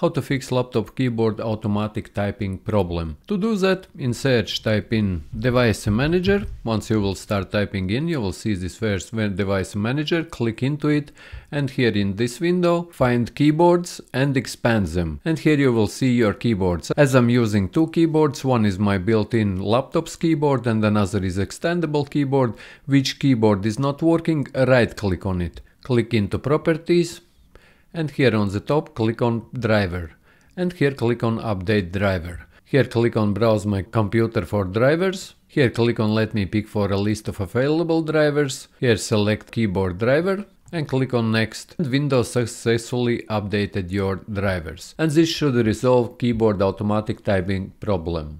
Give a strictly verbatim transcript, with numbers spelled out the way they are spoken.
How to fix laptop keyboard automatic typing problem. To do that, in search type in device manager. Once you will start typing in, you will see this first device manager, click into it, and here in this window find keyboards and expand them. And here you will see your keyboards. As I'm using two keyboards, one is my built-in laptop's keyboard and another is extendable keyboard. Which keyboard is not working, right click on it. Click into properties. And here on the top click on driver, and here click on update driver. Here click on browse my computer for drivers. Here click on let me pick for a list of available drivers. Here select keyboard driver and click on next. And Windows successfully updated your drivers. And this should resolve keyboard automatic typing problem.